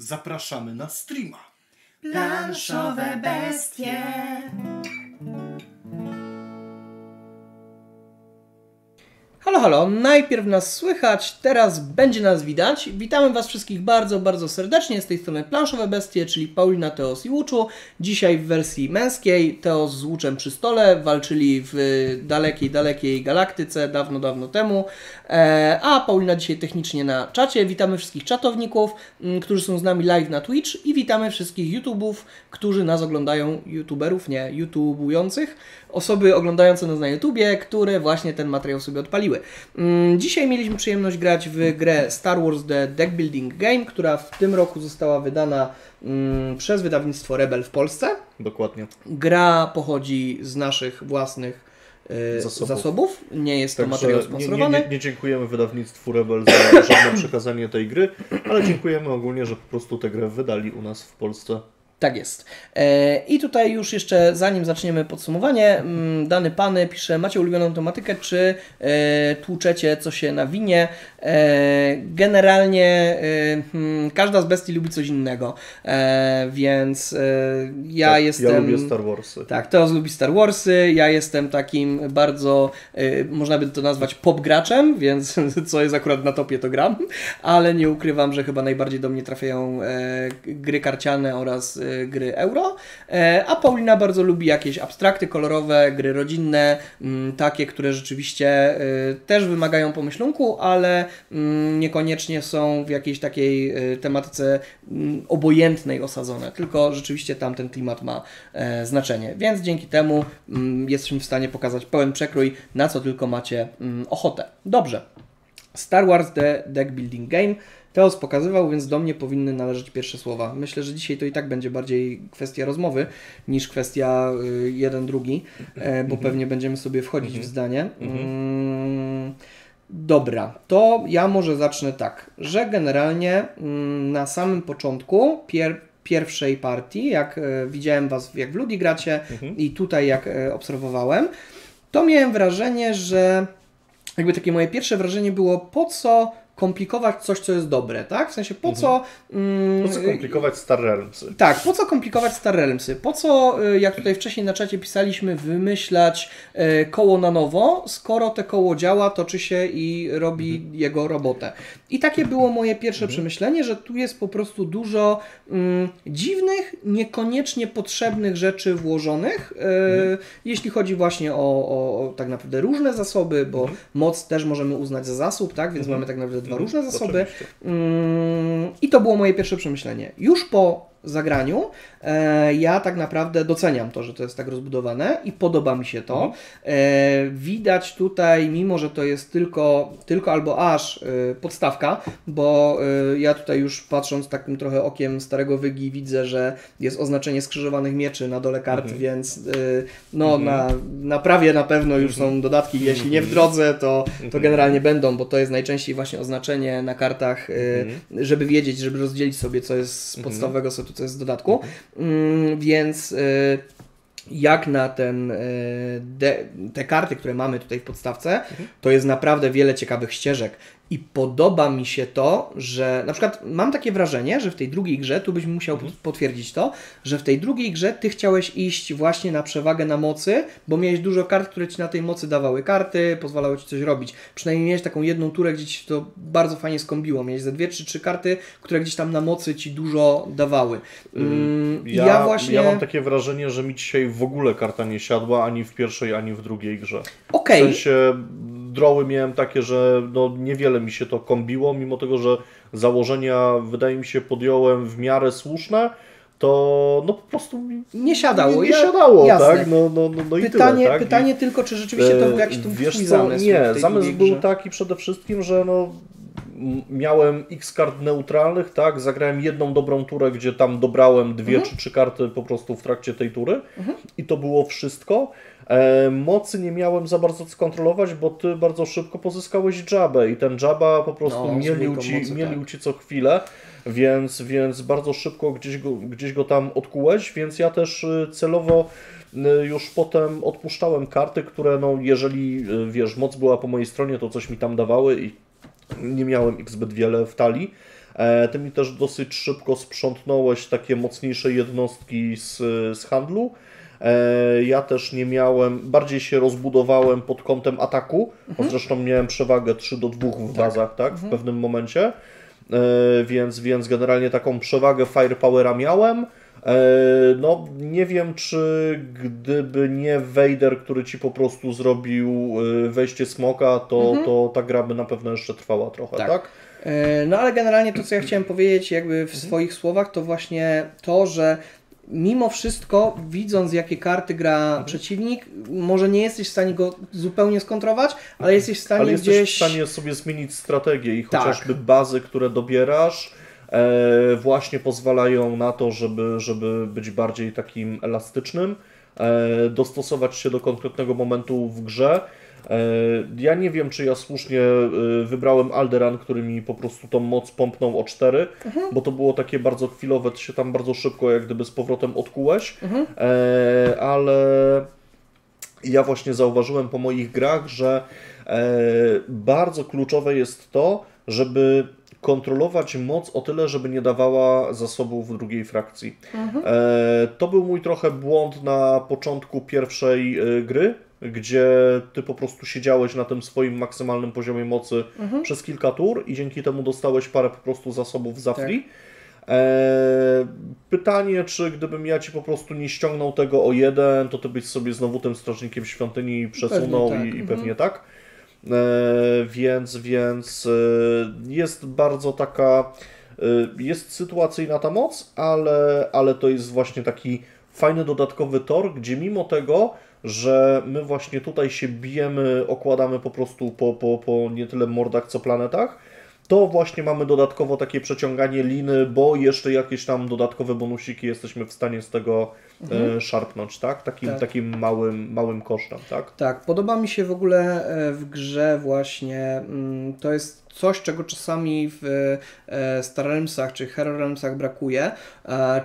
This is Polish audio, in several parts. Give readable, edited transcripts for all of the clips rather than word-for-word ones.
Zapraszamy na streama. Planszowe bestie. Halo, halo. Najpierw nas słychać, teraz będzie nas widać. Witamy Was wszystkich bardzo, bardzo serdecznie. Z tej strony Planszowe Bestie, czyli Paulina, Teos i Łuczu. Dzisiaj w wersji męskiej. Teos z Łuczem przy stole walczyli w dalekiej, dalekiej galaktyce dawno, dawno temu. A Paulina dzisiaj technicznie na czacie. Witamy wszystkich czatowników, którzy są z nami live na Twitch, i witamy wszystkich YouTubów, którzy nas oglądają, YouTubujących, osoby oglądające nas na YouTubie, które właśnie ten materiał sobie odpaliły. Dzisiaj mieliśmy przyjemność grać w grę Star Wars The Deckbuilding Game, która w tym roku została wydana przez wydawnictwo Rebel w Polsce. Dokładnie. Gra pochodzi z naszych własnych zasobów. Nie jest to materiał sponsorowany. Nie dziękujemy wydawnictwu Rebel za żadne przekazanie tej gry, ale dziękujemy ogólnie, że po prostu tę grę wydali u nas w Polsce. Tak jest. I tutaj już jeszcze zanim zaczniemy podsumowanie, dany pan pisze: macie ulubioną tematykę, czy tłuczecie co się nawinie? Generalnie każda z bestii lubi coś innego, więc ja tak, jestem... Ja lubię Star Warsy. Tak, Teos lubi Star Warsy, ja jestem takim bardzo, można by to nazwać pop graczem, więc co jest akurat na topie, to gram, ale nie ukrywam, że chyba najbardziej do mnie trafiają gry karciane oraz gry euro, a Paulina bardzo lubi jakieś abstrakty kolorowe, gry rodzinne, takie, które rzeczywiście też wymagają pomyślunku, ale niekoniecznie są w jakiejś takiej tematyce obojętnej osadzone, tylko rzeczywiście tamten klimat ma znaczenie, więc dzięki temu jesteśmy w stanie pokazać pełen przekrój, na co tylko macie ochotę. Dobrze, Star Wars The Deckbuilding Game. Teos pokazywał, więc do mnie powinny należeć pierwsze słowa. Myślę, że dzisiaj to i tak będzie bardziej kwestia rozmowy niż kwestia jeden, drugi, bo pewnie będziemy sobie wchodzić w zdanie. Dobra, to ja może zacznę tak, że generalnie na samym początku pierwszej partii, jak widziałem Was, jak w Ludi gracie i tutaj jak obserwowałem, to miałem wrażenie, że jakby takie moje pierwsze wrażenie było: po co komplikować coś, co jest dobre, tak? W sensie po co... po co komplikować Star Realmsy? Tak, po co komplikować Star Realmsy? Po co, jak tutaj wcześniej na czacie pisaliśmy, wymyślać koło na nowo, skoro te koło działa, toczy się i robi jego robotę. I takie było moje pierwsze przemyślenie, że tu jest po prostu dużo dziwnych, niekoniecznie potrzebnych rzeczy włożonych, jeśli chodzi właśnie o tak naprawdę różne zasoby, bo moc też możemy uznać za zasób, tak? Więc mamy tak naprawdę dwa różne zasoby. I to było moje pierwsze przemyślenie. Już po zagraniu ja tak naprawdę doceniam to, że to jest tak rozbudowane i podoba mi się to. Widać tutaj, mimo że to jest tylko albo aż podstawka, bo ja tutaj już patrząc takim trochę okiem starego wygi widzę, że jest oznaczenie skrzyżowanych mieczy na dole kart, więc no na prawie na pewno już są dodatki, jeśli nie w drodze, to generalnie będą, bo to jest najczęściej właśnie oznaczenie na kartach, żeby wiedzieć, żeby rozdzielić sobie, co jest z podstawowego setu, co jest z dodatku. Więc jak na te karty, które mamy tutaj w podstawce, to jest naprawdę wiele ciekawych ścieżek. I podoba mi się to, że na przykład mam takie wrażenie, że w tej drugiej grze, tu byś musiał potwierdzić to, że w tej drugiej grze Ty chciałeś iść właśnie na przewagę na mocy, bo miałeś dużo kart, które Ci na tej mocy dawały karty, pozwalały Ci coś robić. Przynajmniej miałeś taką jedną turę, gdzie Ci to bardzo fajnie skombiło. Miałeś ze dwie czy trzy karty, które gdzieś tam na mocy Ci dużo dawały. Ja mam takie wrażenie, że mi dzisiaj w ogóle karta nie siadła ani w pierwszej, ani w drugiej grze. Okej. W sensie droły miałem takie, że no niewiele mi się to kombiło, mimo tego, że założenia, wydaje mi się, podjąłem w miarę słuszne, to no po prostu nie siadało. Nie siadało, tak? No pytanie, i tyle, tak? Pytanie tylko, czy rzeczywiście to był jakiś twój zamysł? Nie, zamysł był taki przede wszystkim, że no miałem x kart neutralnych, tak? Zagrałem jedną dobrą turę, gdzie tam dobrałem dwie czy trzy karty po prostu w trakcie tej tury i to było wszystko. Mocy nie miałem za bardzo skontrolować, bo Ty bardzo szybko pozyskałeś Jabbę i ten Jabba po prostu mielił ci co chwilę, więc bardzo szybko gdzieś go tam odkułeś, więc ja też celowo już potem odpuszczałem karty, które no jeżeli, wiesz, moc była po mojej stronie, to coś mi tam dawały i nie miałem ich zbyt wiele w talii. Ty mi też dosyć szybko sprzątnąłeś takie mocniejsze jednostki z handlu. Ja też nie miałem, bardziej się rozbudowałem pod kątem ataku, bo zresztą miałem przewagę 3-2 w bazach, tak? W pewnym momencie. Więc generalnie taką przewagę Firepowera miałem. No nie wiem, czy gdyby nie Vader, który ci po prostu zrobił wejście smoka, to ta gra by na pewno jeszcze trwała trochę, tak? No ale generalnie to, co ja chciałem powiedzieć jakby w swoich słowach, to właśnie to, że mimo wszystko, widząc jakie karty gra przeciwnik, może nie jesteś w stanie go zupełnie skontrować, ale jesteś w stanie ale jesteś gdzieś... w stanie sobie zmienić strategię i chociażby bazy, które dobierasz, właśnie pozwalają na to, żeby być bardziej takim elastycznym, dostosować się do konkretnego momentu w grze. Ja nie wiem, czy ja słusznie wybrałem Alderaan, który mi po prostu tą moc pompnął o 4, bo to było takie bardzo chwilowe, ty się tam bardzo szybko jak gdyby z powrotem odkułeś, ale ja właśnie zauważyłem po moich grach, że bardzo kluczowe jest to, żeby kontrolować moc o tyle, żeby nie dawała zasobów drugiej frakcji. To był mój trochę błąd na początku pierwszej gry, gdzie ty po prostu siedziałeś na tym swoim maksymalnym poziomie mocy przez kilka tur i dzięki temu dostałeś parę po prostu zasobów za free. Pytanie, czy gdybym ja ci po prostu nie ściągnął tego o 1, to ty byś sobie znowu tym strażnikiem świątyni przesunął pewnie i pewnie tak. Więc jest bardzo taka, jest sytuacyjna ta moc, ale to jest właśnie taki fajny dodatkowy tor, gdzie mimo tego, że my właśnie tutaj się bijemy, okładamy po prostu po nie tyle mordach, co planetach, to właśnie mamy dodatkowo takie przeciąganie liny, bo jeszcze jakieś tam dodatkowe bonusiki jesteśmy w stanie z tego szarpnąć, tak? Takim małym kosztem, tak? Tak, podoba mi się w ogóle w grze właśnie, to jest coś, czego czasami w Star Realmsach czy Hero Realmsach brakuje,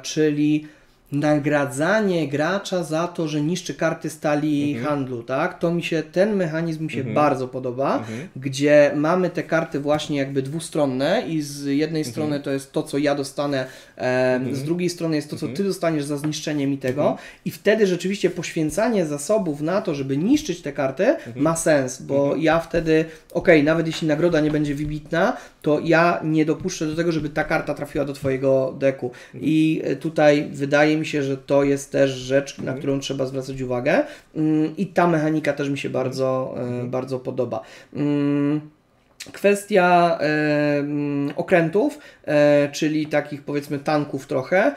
czyli nagradzanie gracza za to, że niszczy karty stali handlu, tak? To mi się, ten mechanizm mi się bardzo podoba, gdzie mamy te karty właśnie jakby dwustronne i z jednej strony to jest to, co ja dostanę, z drugiej strony jest to, co ty dostaniesz za zniszczenie mi tego i wtedy rzeczywiście poświęcanie zasobów na to, żeby niszczyć te karty ma sens, bo ja wtedy, okej, nawet jeśli nagroda nie będzie wybitna, to ja nie dopuszczę do tego, żeby ta karta trafiła do twojego deku i tutaj wydaje mi się, że to jest też rzecz, na którą trzeba zwracać uwagę i ta mechanika też mi się bardzo, bardzo podoba. Kwestia okrętów, czyli takich powiedzmy tanków trochę,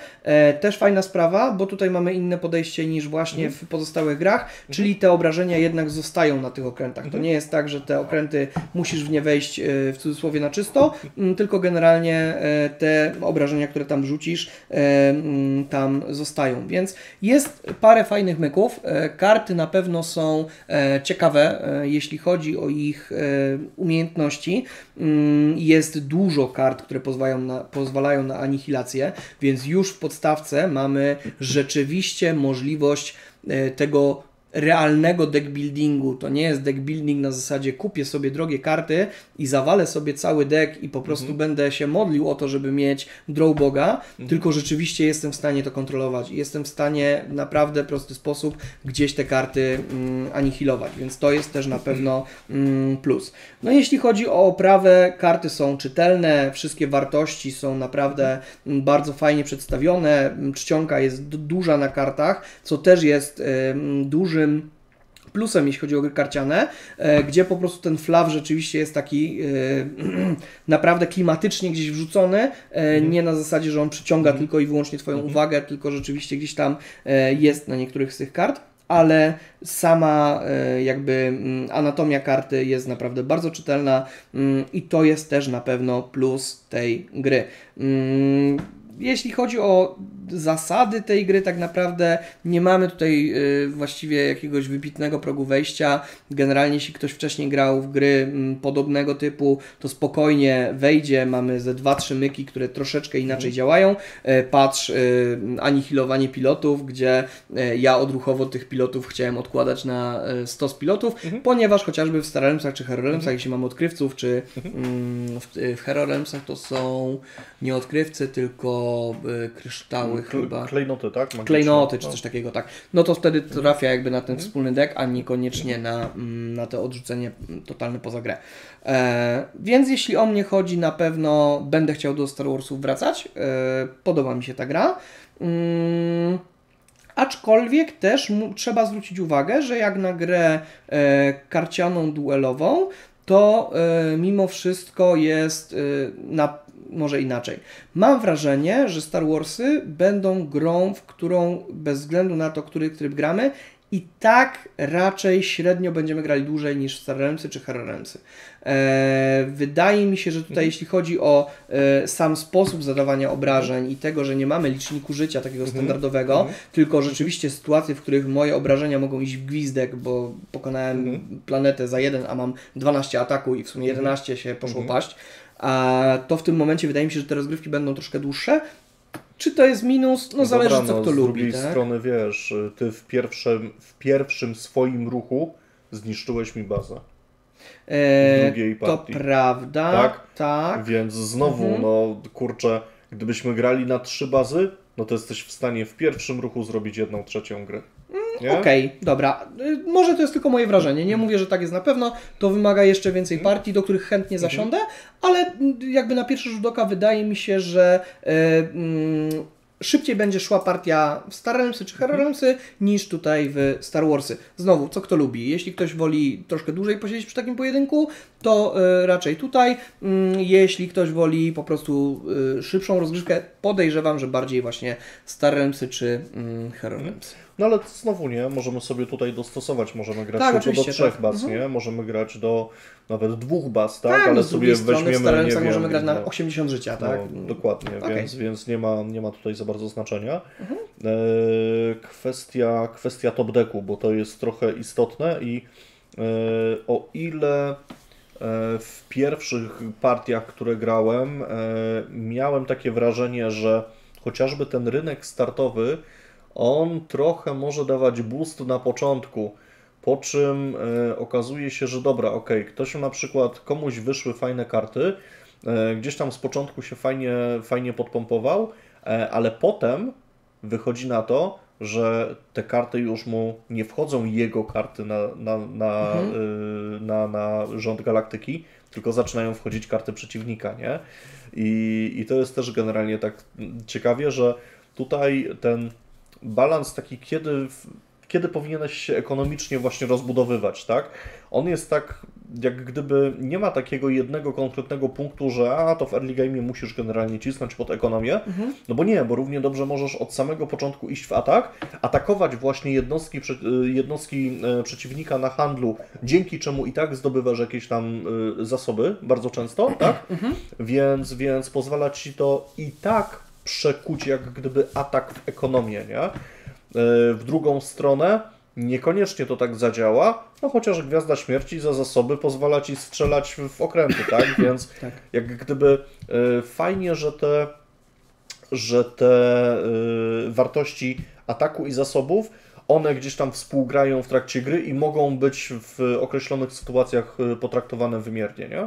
też fajna sprawa, bo tutaj mamy inne podejście niż właśnie w pozostałych grach, czyli te obrażenia jednak zostają na tych okrętach. To nie jest tak, że te okręty musisz w nie wejść w cudzysłowie na czysto, tylko generalnie te obrażenia, które tam wrzucisz, tam zostają. Więc jest parę fajnych myków. Karty na pewno są ciekawe, jeśli chodzi o ich umiejętności. Jest dużo kart, które pozwalają na anihilację, więc już w podstawce mamy rzeczywiście możliwość tego realnego deckbuildingu. To nie jest deckbuilding na zasadzie kupię sobie drogie karty i zawalę sobie cały deck i po prostu będę się modlił o to, żeby mieć draw boga, tylko rzeczywiście jestem w stanie to kontrolować. Jestem w stanie w naprawdę prosty sposób gdzieś te karty anihilować, więc to jest też na pewno plus. No jeśli chodzi o oprawę, karty są czytelne, wszystkie wartości są naprawdę bardzo fajnie przedstawione, czcionka jest duża na kartach, co też jest dużym plusem, jeśli chodzi o gry karciane, gdzie po prostu ten flaw rzeczywiście jest taki naprawdę klimatycznie gdzieś wrzucony, nie na zasadzie, że on przyciąga tylko i wyłącznie twoją uwagę, tylko rzeczywiście gdzieś tam jest na niektórych z tych kart, ale sama jakby anatomia karty jest naprawdę bardzo czytelna i to jest też na pewno plus tej gry. jeśli chodzi o zasady tej gry, tak naprawdę nie mamy tutaj właściwie jakiegoś wybitnego progu wejścia. Generalnie jeśli ktoś wcześniej grał w gry podobnego typu, to spokojnie wejdzie. Mamy ze 2-3 myki, które troszeczkę inaczej działają. Patrz, anihilowanie pilotów, gdzie ja odruchowo tych pilotów chciałem odkładać na stos pilotów, ponieważ chociażby w Star Realmsach czy Hero Realmsach, jeśli mamy odkrywców, czy w Hero Realmsach to są nie odkrywcy, tylko kryształy chyba. Klejnoty, tak? Magiczne. Klejnoty, czy coś takiego, tak. No to wtedy trafia jakby na ten wspólny deck, a niekoniecznie na to odrzucenie totalne poza grę. Więc jeśli o mnie chodzi, na pewno będę chciał do Star Warsów wracać. Podoba mi się ta gra. Aczkolwiek też trzeba zwrócić uwagę, że jak na grę karcianą, duelową, to mimo wszystko jest może inaczej. Mam wrażenie, że Star Warsy będą grą, w którą bez względu na to, który tryb gramy, i tak raczej średnio będziemy grali dłużej niż Star Realmsy czy Hero Realmsy. Wydaje mi się, że tutaj jeśli chodzi o sam sposób zadawania obrażeń i tego, że nie mamy liczniku życia takiego standardowego, tylko rzeczywiście sytuacje, w których moje obrażenia mogą iść w gwizdek, bo pokonałem planetę za 1, a mam 12 ataku i w sumie 11 się poszło paść, a to w tym momencie wydaje mi się, że te rozgrywki będą troszkę dłuższe. Czy to jest minus? No zależy, co kto lubi. Z drugiej strony, wiesz, ty w pierwszym swoim ruchu zniszczyłeś mi bazę. Drugiej partii. To prawda. Tak. Więc znowu, no kurczę, gdybyśmy grali na 3 bazy, no to jesteś w stanie w pierwszym ruchu zrobić 1/3 gry. Okej, dobra. Może to jest tylko moje wrażenie. Nie mówię, że tak jest na pewno. To wymaga jeszcze więcej partii, do których chętnie zasiądę, ale jakby na pierwszy rzut oka wydaje mi się, że szybciej będzie szła partia w Star Realmsy czy Hero Realmsy niż tutaj w Star Warsy. Znowu, co kto lubi. Jeśli ktoś woli troszkę dłużej posiedzieć przy takim pojedynku, to raczej tutaj. Jeśli ktoś woli po prostu szybszą rozgrywkę, podejrzewam, że bardziej właśnie Star Realmsy czy Hero Realmsy. No ale znowu nie, możemy sobie tutaj dostosować, możemy grać tylko do 3 baz, nie? Możemy grać do nawet 2 baz, tak? Ale sobie weźmiemy, nie wiem, możemy grać na 80 życia, tak? No, dokładnie, więc nie ma tutaj za bardzo znaczenia. Kwestia top decku, bo to jest trochę istotne i o ile w pierwszych partiach, które grałem, miałem takie wrażenie, że chociażby ten rynek startowy, on trochę może dawać boost na początku, po czym okazuje się, że dobra, ktoś na przykład, komuś wyszły fajne karty, gdzieś tam z początku się fajnie podpompował, ale potem wychodzi na to, że te karty już mu nie wchodzą, jego karty na rząd galaktyki, tylko zaczynają wchodzić karty przeciwnika, nie? I to jest też generalnie tak ciekawie, że tutaj ten balans taki, kiedy powinieneś się ekonomicznie właśnie rozbudowywać, tak? On jest tak, jak gdyby nie ma takiego jednego konkretnego punktu, że to w early game musisz generalnie cisnąć pod ekonomię, no bo nie, bo równie dobrze możesz od samego początku iść w atak, atakować właśnie jednostki przeciwnika na handlu, dzięki czemu i tak zdobywasz jakieś tam zasoby, bardzo często, tak? Więc pozwala ci to i tak przekuć jak gdyby atak w ekonomię, nie? W drugą stronę niekoniecznie to tak zadziała, no chociaż Gwiazda Śmierci za zasoby pozwala ci strzelać w okręty, tak? Więc jak gdyby fajnie, że te wartości ataku i zasobów, one gdzieś tam współgrają w trakcie gry i mogą być w określonych sytuacjach potraktowane wymiernie, nie?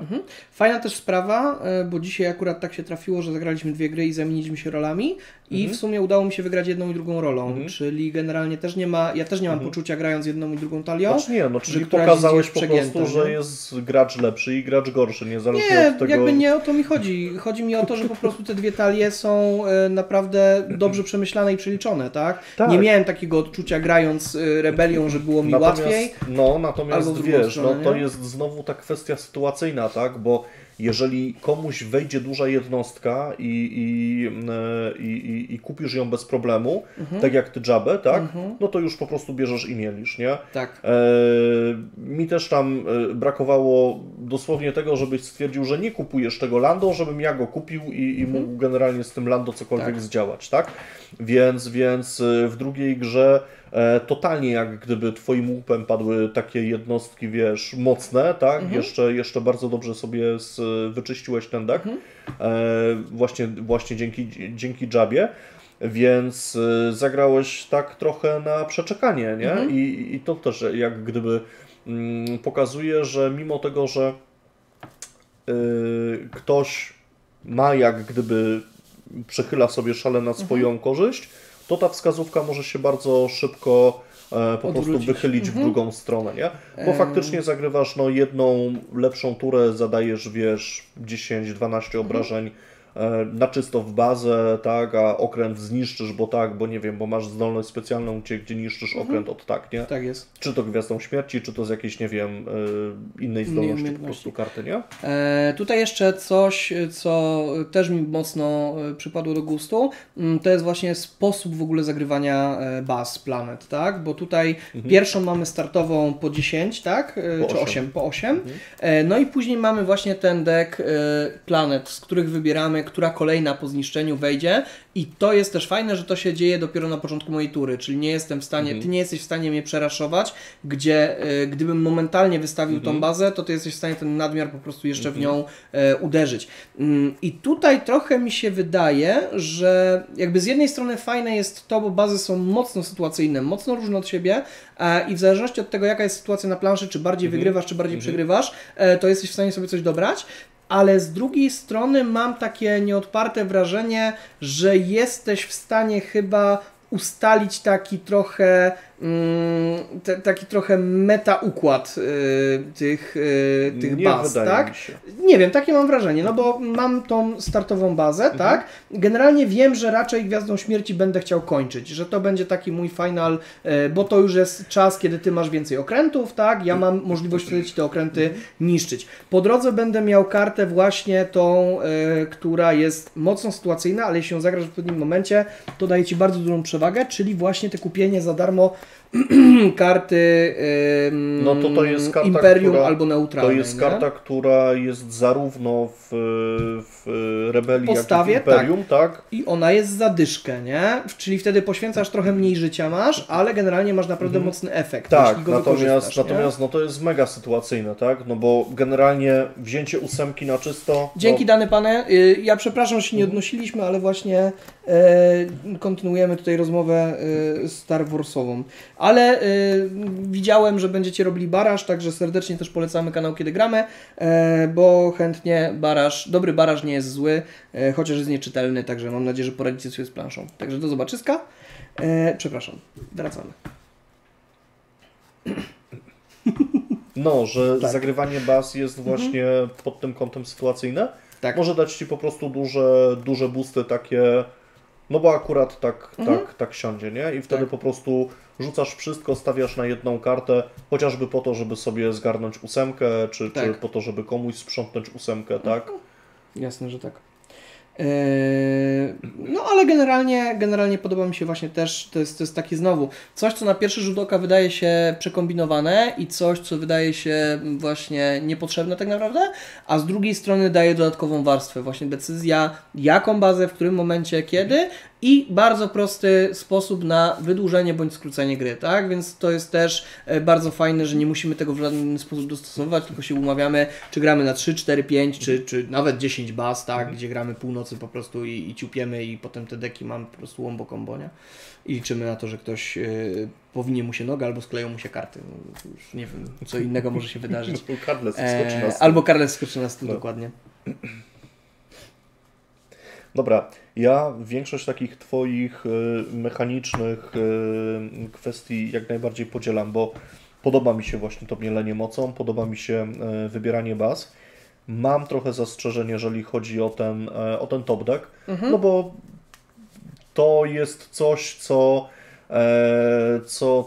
Fajna też sprawa, bo dzisiaj akurat tak się trafiło, że zagraliśmy 2 gry i zamieniliśmy się rolami i w sumie udało mi się wygrać jedną i drugą rolą, czyli generalnie też nie ma, ja też nie mam poczucia grając jedną i drugą talią. Znaczy nie, no czyli pokazałeś po prostu, że jest gracz lepszy i gracz gorszy, niezależnie od tego. Jakby nie o to mi chodzi. Chodzi mi o to, że po prostu te 2 talie są naprawdę dobrze przemyślane i przeliczone, tak? Nie miałem takiego odczucia grając Rebelią, że było mi natomiast, łatwiej. No, natomiast wiesz, stronę, no, to jest znowu ta kwestia sytuacyjna, tak? Bo jeżeli komuś wejdzie duża jednostka i kupisz ją bez problemu, tak jak ty Jabbę, tak? No to już po prostu bierzesz i mielisz, nie? Tak. Mi też tam brakowało dosłownie tego, żebyś stwierdził, że nie kupujesz tego Lando, żebym ja go kupił i mógł generalnie z tym Lando cokolwiek zdziałać, tak? Więc w drugiej grze totalnie jak gdyby twoim łupem padły takie jednostki, wiesz, mocne, tak? Jeszcze bardzo dobrze sobie wyczyściłeś ten deck, właśnie dzięki Jabbie, więc zagrałeś tak trochę na przeczekanie, nie? I to też jak gdyby pokazuje, że mimo tego, że ktoś ma jak gdyby przechyla sobie szale na swoją korzyść, to ta wskazówka może się bardzo szybko po prostu wychylić w drugą stronę, nie? Bo faktycznie zagrywasz no, jedną lepszą turę, zadajesz, wiesz, 10-12 obrażeń na czysto w bazę, tak, a okręt zniszczysz, bo tak, bo nie wiem, bo masz zdolność specjalną, gdzie niszczysz okręt od tak, nie? Tak jest. Czy to Gwiazdą Śmierci, czy to z jakiejś, nie wiem, innej zdolności po prostu karty, nie? Tutaj jeszcze coś, co też mi mocno przypadło do gustu, to jest właśnie sposób w ogóle zagrywania baz, planet, tak? Bo tutaj pierwszą mamy startową po 10, tak? Po 8. No i później mamy właśnie ten deck planet, z których wybieramy, która kolejna po zniszczeniu wejdzie i to jest też fajne, że to się dzieje dopiero na początku mojej tury, czyli nie jestem w stanie, ty nie jesteś w stanie mnie przeraszować, gdzie gdybym momentalnie wystawił tą bazę, to ty jesteś w stanie ten nadmiar po prostu jeszcze w nią uderzyć. I tutaj trochę mi się wydaje, że jakby z jednej strony fajne jest to, bo bazy są mocno sytuacyjne, mocno różne od siebie i w zależności od tego, jaka jest sytuacja na planszy, czy bardziej wygrywasz, czy bardziej przegrywasz, to jesteś w stanie sobie coś dobrać. Ale z drugiej strony mam takie nieodparte wrażenie, że jesteś w stanie chyba ustalić taki trochę meta układ tych baz, tak? Nie wiem, takie mam wrażenie, no bo mam tą startową bazę, tak? Generalnie wiem, że raczej Gwiazdą Śmierci będę chciał kończyć, że to będzie taki mój final, bo to już jest czas, kiedy ty masz więcej okrętów, tak? Ja mam możliwość wtedy ci te okręty niszczyć. Po drodze będę miał kartę właśnie tą, która jest mocno sytuacyjna, ale jeśli ją zagrasz w pewnym momencie, to daje ci bardzo dużą przewagę, czyli właśnie te kupienie za darmo karty no to jest karta, Imperium która, albo neutralnej. To jest karta, która jest zarówno w Rebelii, postawie, jak i w Imperium. Tak. I ona jest za dyszkę, nie? Czyli wtedy poświęcasz trochę mniej życia masz, ale generalnie masz naprawdę mocny efekt. Tak, natomiast no to jest mega sytuacyjne, tak? No bo generalnie wzięcie ósemki na czysto... Dzięki dany panie, ja przepraszam, że się nie odnosiliśmy, ale właśnie kontynuujemy tutaj rozmowę Star Warsową. Ale widziałem, że będziecie robili baraż, także serdecznie też polecamy kanał Kiedy Gramy, bo chętnie baraż, dobry baraż nie jest zły, chociaż jest nieczytelny, także mam nadzieję, że poradzicie sobie z planszą. Także do zobaczyska. Przepraszam, wracamy. No, że tak. Zagrywanie baz jest właśnie pod tym kątem sytuacyjne. Tak. Może dać ci po prostu duże boosty takie... No bo akurat tak siądzie, nie? I wtedy po prostu rzucasz wszystko, stawiasz na jedną kartę, chociażby po to, żeby sobie zgarnąć ósemkę, czy po to, żeby komuś sprzątnąć ósemkę, tak? Jasne, że tak. No ale generalnie podoba mi się właśnie też, to jest taki znowu coś, co na pierwszy rzut oka wydaje się przekombinowane i coś, co wydaje się właśnie niepotrzebne tak naprawdę, a z drugiej strony daje dodatkową warstwę, właśnie decyzja, jaką bazę, w którym momencie, kiedy i bardzo prosty sposób na wydłużenie bądź skrócenie gry, tak? Więc to jest też bardzo fajne, że nie musimy tego w żaden sposób dostosować, tylko się umawiamy, czy gramy na 3, 4, 5, czy nawet 10 baz, tak? Gdzie gramy północy po prostu i ciupiemy i potem te deki mamy po prostu łombo kombonia i liczymy na to, że ktoś powinie mu się noga albo skleją mu się karty. No, już nie wiem, co innego może się wydarzyć. Albo Karles skoczy na stół, dokładnie. Dobra, ja większość takich twoich mechanicznych kwestii jak najbardziej podzielam, bo podoba mi się właśnie to mielenie mocą, podoba mi się wybieranie baz. Mam trochę zastrzeżeń, jeżeli chodzi o ten top deck, no bo to jest coś, co co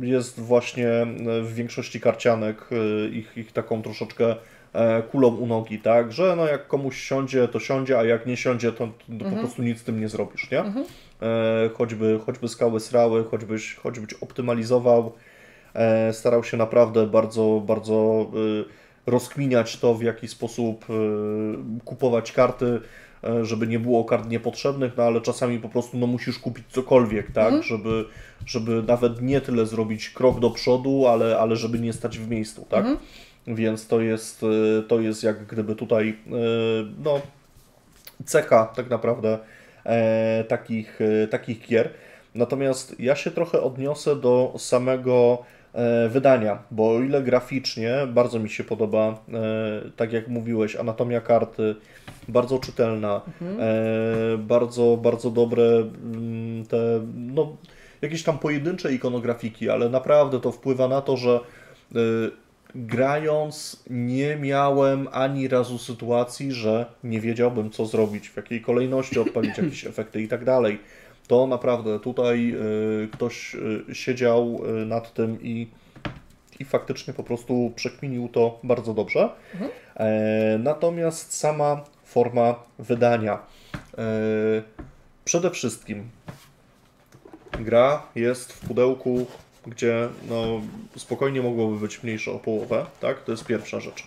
jest właśnie w większości karcianek ich taką troszeczkę kulą u nogi, tak, że no jak komuś siądzie, to siądzie, a jak nie siądzie, to po prostu nic z tym nie zrobisz, nie? Choćby skały srały, choćbyś optymalizował, starał się naprawdę bardzo, bardzo rozkminiać to, w jaki sposób kupować karty, żeby nie było kart niepotrzebnych, no ale czasami po prostu no, musisz kupić cokolwiek, tak, żeby nawet nie tyle zrobić krok do przodu, ale żeby nie stać w miejscu, tak. Więc to jest jak gdyby tutaj no, cecha tak naprawdę takich gier. Natomiast ja się trochę odniosę do samego wydania, bo o ile graficznie bardzo mi się podoba, tak jak mówiłeś, anatomia karty, bardzo czytelna, bardzo, bardzo dobre te no, jakieś tam pojedyncze ikonografiki, ale naprawdę to wpływa na to, że grając nie miałem ani razu sytuacji, że nie wiedziałbym co zrobić, w jakiej kolejności odpalić jakieś efekty i tak dalej. To naprawdę tutaj ktoś siedział nad tym i faktycznie po prostu przekminił to bardzo dobrze. Natomiast sama forma wydania. Przede wszystkim gra jest w pudełku, gdzie no, spokojnie mogłoby być mniejsze o połowę, tak? To jest pierwsza rzecz.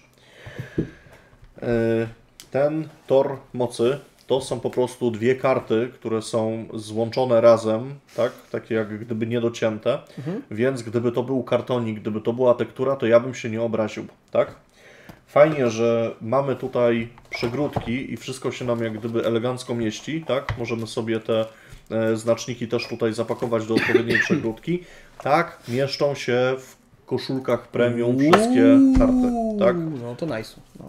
Ten tor mocy to są po prostu dwie karty, które są złączone razem, tak? Takie jak gdyby niedocięte, więc gdyby to był kartonik, gdyby to była tektura, to ja bym się nie obraził, tak? Fajnie, że mamy tutaj przegródki i wszystko się nam jak gdyby elegancko mieści, tak? Możemy sobie te znaczniki też tutaj zapakować do odpowiedniej przegródki. Tak, mieszczą się w koszulkach premium wszystkie karty, tak? No to nice. No.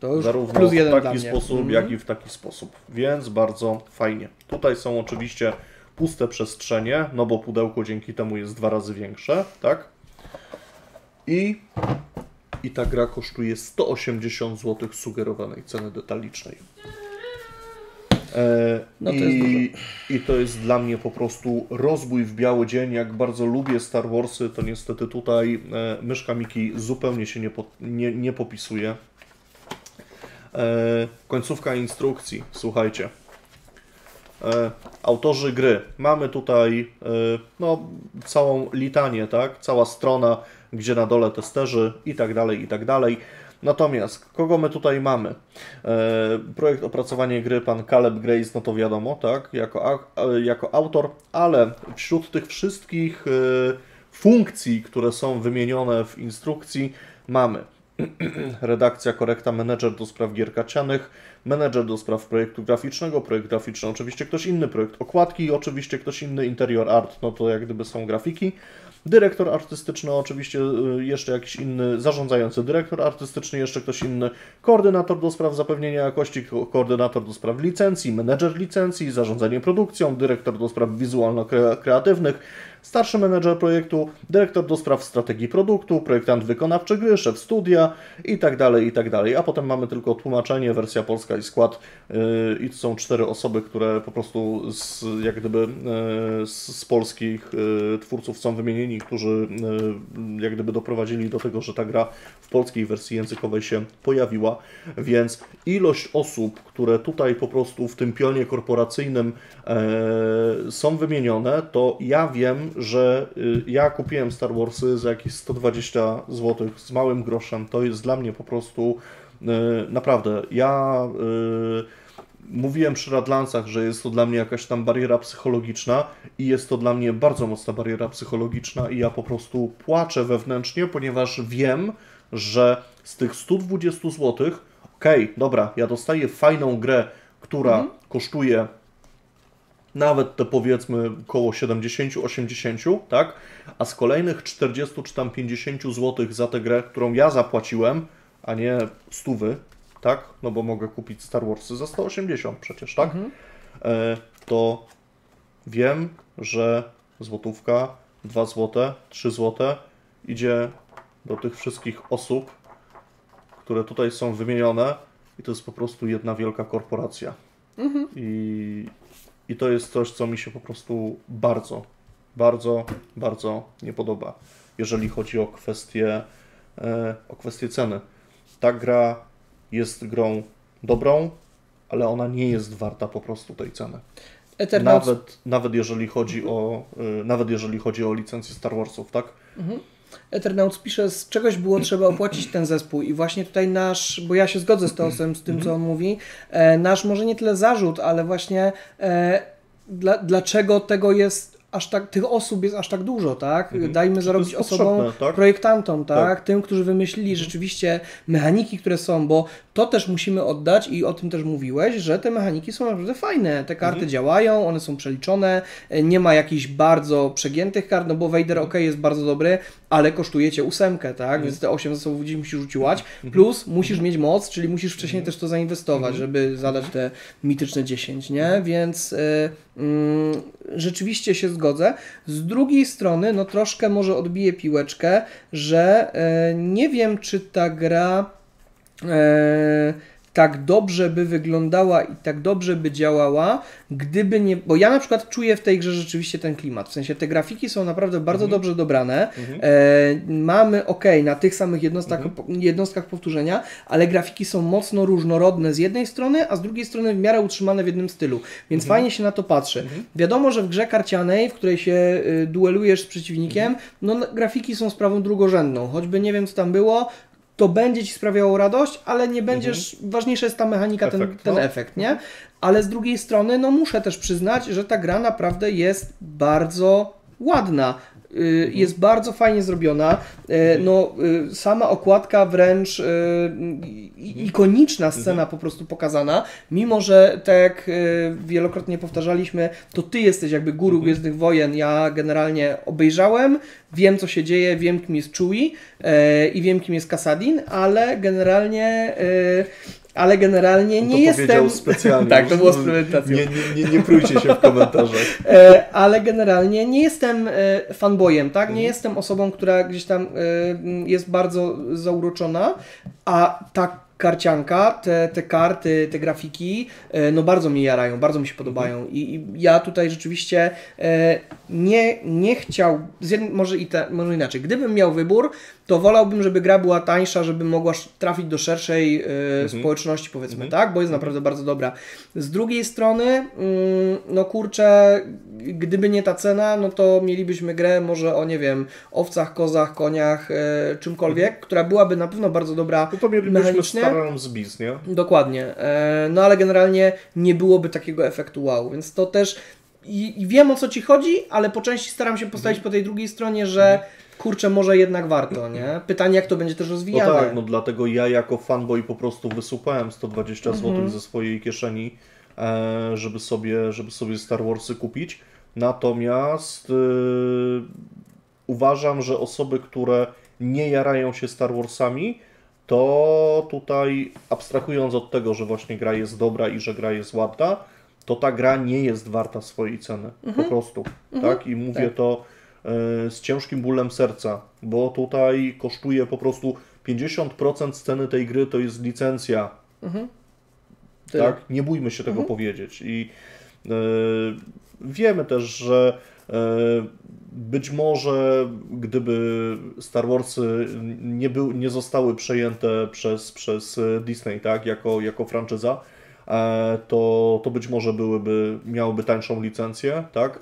To już zarówno plus jeden w taki sposób, jak i w taki sposób, więc bardzo fajnie. Tutaj są oczywiście puste przestrzenie, no bo pudełko dzięki temu jest 2 razy większe, tak? I ta gra kosztuje 180 zł sugerowanej ceny detalicznej. No to i to jest dla mnie po prostu rozbój w biały dzień. Jak bardzo lubię Star Warsy, to niestety tutaj myszka Miki zupełnie się nie popisuje. Końcówka instrukcji, słuchajcie. Autorzy gry. Mamy tutaj no, całą litanię, tak? Cała strona, gdzie na dole testerzy i tak dalej, i tak dalej. Natomiast kogo my tutaj mamy? Projekt opracowanie gry pan Caleb Grace, no to wiadomo, tak, jako autor, ale wśród tych wszystkich funkcji, które są wymienione w instrukcji, mamy redakcja, korekta, menedżer do spraw gier karcianych, menedżer do spraw projektu graficznego, projekt graficzny, oczywiście ktoś inny, projekt okładki i oczywiście ktoś inny, interior art, no to jak gdyby są grafiki, dyrektor artystyczny, oczywiście jeszcze jakiś inny, zarządzający dyrektor artystyczny, jeszcze ktoś inny, koordynator do spraw zapewnienia jakości, koordynator do spraw licencji, menedżer licencji, zarządzanie produkcją, dyrektor do spraw wizualno-kreatywnych, starszy menedżer projektu, dyrektor do spraw strategii produktu, projektant wykonawczy gry, szef studia i tak dalej, i tak dalej. A potem mamy tylko tłumaczenie, wersja polska i skład i to są 4 osoby, które po prostu jak gdyby z polskich twórców są wymienieni, którzy jak gdyby doprowadzili do tego, że ta gra w polskiej wersji językowej się pojawiła, więc ilość osób, które tutaj po prostu w tym pionie korporacyjnym są wymienione, to ja wiem, że ja kupiłem Star Warsy za jakieś 120 zł z małym groszem. To jest dla mnie po prostu naprawdę. Ja mówiłem przy Radlancach, że jest to dla mnie jakaś tam bariera psychologiczna i jest to dla mnie bardzo mocna bariera psychologiczna i ja po prostu płaczę wewnętrznie, ponieważ wiem, że z tych 120 zł, okej, dobra, ja dostaję fajną grę, która kosztuje nawet te powiedzmy około 70-80, tak? A z kolejnych 40 czy tam 50 zł za tę grę, którą ja zapłaciłem, a nie 100, tak? No bo mogę kupić Star Warsy za 180 przecież, tak? To wiem, że złotówka, 2 zł, 3 zł idzie do tych wszystkich osób, które tutaj są wymienione i to jest po prostu jedna wielka korporacja. I to jest coś, co mi się po prostu bardzo, bardzo, bardzo nie podoba, jeżeli chodzi o kwestię ceny. Ta gra jest grą dobrą, ale ona nie jest warta po prostu tej ceny. Eternauts... Nawet jeżeli chodzi o, nawet jeżeli chodzi o licencję Star Warsów, tak? Mhm. Eternauts pisze, z czegoś było trzeba opłacić ten zespół i właśnie tutaj nasz, bo ja się zgodzę z Teosem, z tym co on mówi, nasz może nie tyle zarzut, ale właśnie dlaczego tego jest aż tak, tych osób jest aż tak dużo, tak? Dajmy zarobić osobom, tak? Projektantom, tak? Tym, którzy wymyślili rzeczywiście mechaniki, które są, bo to też musimy oddać i o tym też mówiłeś, że te mechaniki są naprawdę fajne. Te karty działają, one są przeliczone, nie ma jakichś bardzo przegiętych kart, no bo Vader ok, jest bardzo dobry, ale kosztuje cię 8, tak? Więc te 8 zasobów musisz rzuciłać, plus musisz mieć moc, czyli musisz wcześniej też to zainwestować, żeby zadać te mityczne 10, nie? Więc rzeczywiście się zgodzę. Z drugiej strony, no troszkę może odbiję piłeczkę, że nie wiem, czy ta gra tak dobrze by wyglądała i tak dobrze by działała, gdyby nie... Bo ja na przykład czuję w tej grze rzeczywiście ten klimat. W sensie te grafiki są naprawdę bardzo dobrze dobrane. Mamy, na tych samych jednostkach powtórzenia, ale grafiki są mocno różnorodne z jednej strony, a z drugiej strony w miarę utrzymane w jednym stylu. Więc fajnie się na to patrzy. Wiadomo, że w grze karcianej, w której się duelujesz z przeciwnikiem, no grafiki są sprawą drugorzędną. Choćby nie wiem, co tam było, to będzie ci sprawiało radość, ale nie będziesz... Ważniejsza jest ta mechanika, ten efekt, nie? Ale z drugiej strony, no muszę też przyznać, że ta gra naprawdę jest bardzo ładna. Jest bardzo fajnie zrobiona. No, sama okładka wręcz ikoniczna scena po prostu pokazana, mimo że tak jak wielokrotnie powtarzaliśmy, to ty jesteś jakby guru Gwiezdnych Wojen. Ja generalnie obejrzałem, wiem co się dzieje, wiem kim jest Chewie i wiem kim jest Kassadin, ale generalnie nie jestem... specjalnie. Tak, to było specjalnie. Nie prójcie się w komentarzach. Ale generalnie nie jestem fanbojem, tak? Nie jestem osobą, która gdzieś tam jest bardzo zauroczona, a ta karcianka, te karty, te grafiki, no bardzo mnie jarają, bardzo mi się podobają i ja tutaj rzeczywiście nie chciał, może inaczej, gdybym miał wybór, to wolałbym, żeby gra była tańsza, żeby mogła trafić do szerszej społeczności, powiedzmy, tak? Bo jest naprawdę bardzo dobra. Z drugiej strony, no kurczę, gdyby nie ta cena, no to mielibyśmy grę może o, nie wiem, owcach, kozach, koniach, czymkolwiek, która byłaby na pewno bardzo dobra mechanicznie. Star Realms Biz, nie? Dokładnie. No ale generalnie nie byłoby takiego efektu wow, więc to też i wiem o co ci chodzi, ale po części staram się postawić po tej drugiej stronie, że kurczę, może jednak warto, nie? Pytanie, jak to będzie też rozwijane. No tak, no dlatego ja jako fanboy po prostu wysupałem 120 zł ze swojej kieszeni, żeby sobie Star Warsy kupić. Natomiast uważam, że osoby, które nie jarają się Star Warsami, to tutaj abstrahując od tego, że właśnie gra jest dobra i że gra jest ładna, to ta gra nie jest warta swojej ceny. Po prostu. Tak? I mówię to z ciężkim bólem serca, bo tutaj kosztuje po prostu 50% ceny tej gry, to jest licencja. Tak? Nie bójmy się tego powiedzieć. I wiemy też, że być może gdyby Star Warsy nie zostały przejęte przez Disney, tak? Jako franczyza, to być może miałyby tańszą licencję, tak?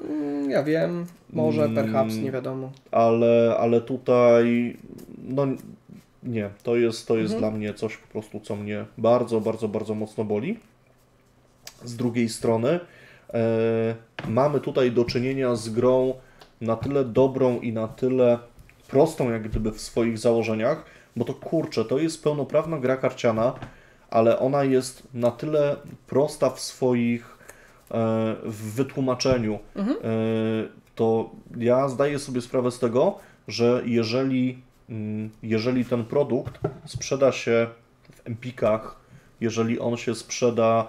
Ja wiem, może perhaps, nie wiadomo. Ale tutaj, no nie, to jest dla mnie coś po prostu, co mnie bardzo, bardzo, bardzo mocno boli. Z drugiej strony mamy tutaj do czynienia z grą na tyle dobrą i na tyle prostą, jak gdyby w swoich założeniach, bo to kurczę, to jest pełnoprawna gra karciana, ale ona jest na tyle prosta w swoich wytłumaczeniu, to ja zdaję sobie sprawę z tego, że jeżeli ten produkt sprzeda się w empikach, jeżeli on się sprzeda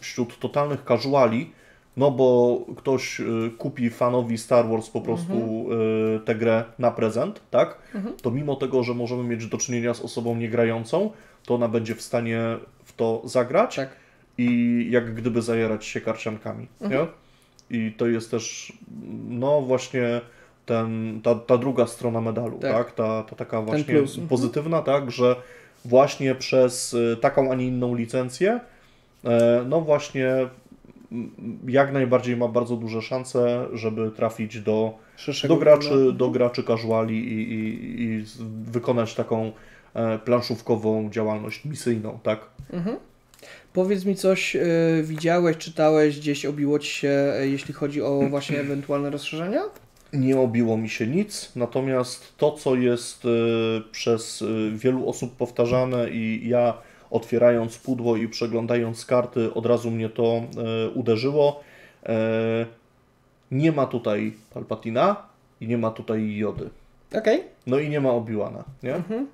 wśród totalnych casuali, no bo ktoś kupi fanowi Star Wars po prostu tę grę na prezent, tak? To mimo tego, że możemy mieć do czynienia z osobą niegrającą, to ona będzie w stanie w to zagrać i jak gdyby zajarać się karciankami. Nie? I to jest też, no właśnie, ta druga strona medalu, tak? Ta taka właśnie pozytywna, tak, że właśnie przez taką, a nie inną licencję, no właśnie jak najbardziej ma bardzo duże szanse, żeby trafić do graczy casuali i wykonać taką planszówkową działalność misyjną, tak? Mhm. Powiedz mi coś, widziałeś, czytałeś, gdzieś obiło Ci się, jeśli chodzi o właśnie ewentualne rozszerzenia? Nie obiło mi się nic, natomiast to, co jest przez wielu osób powtarzane i ja otwierając pudło i przeglądając karty, od razu mnie to uderzyło. Nie ma tutaj Palpatina i nie ma tutaj Jody. Okej. Okay. No i nie ma Obi-Wana, nie? Mhm.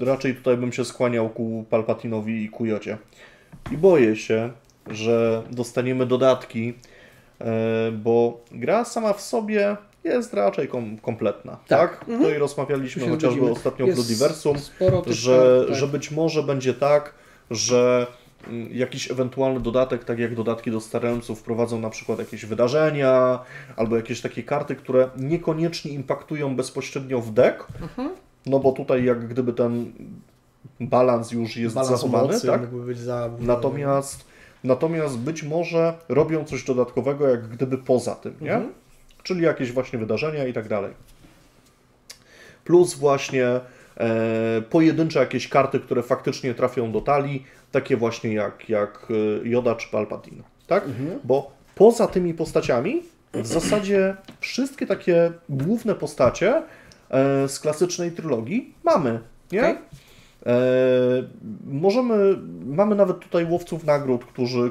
Raczej tutaj bym się skłaniał ku Palpatinowi i ku Jodzie. I boję się, że dostaniemy dodatki, bo gra sama w sobie jest raczej kompletna. Tak? Mhm. Tutaj rozmawialiśmy chociażby ostatnio o Bloodiversum, że być może będzie tak, że jakiś ewentualny dodatek, tak jak dodatki do Star Realmsów, wprowadzą na przykład jakieś wydarzenia albo jakieś takie karty, które niekoniecznie impaktują bezpośrednio w deck, no bo tutaj jak gdyby ten balans już jest zachowany, tak? Natomiast być może robią coś dodatkowego jak gdyby poza tym, nie? Czyli jakieś właśnie wydarzenia i tak dalej. Plus właśnie pojedyncze jakieś karty, które faktycznie trafią do talii, takie właśnie jak Yoda czy Palpatine, tak? Bo poza tymi postaciami w zasadzie wszystkie takie główne postacie z klasycznej trylogii mamy, nie? Okay. Mamy nawet tutaj łowców nagród,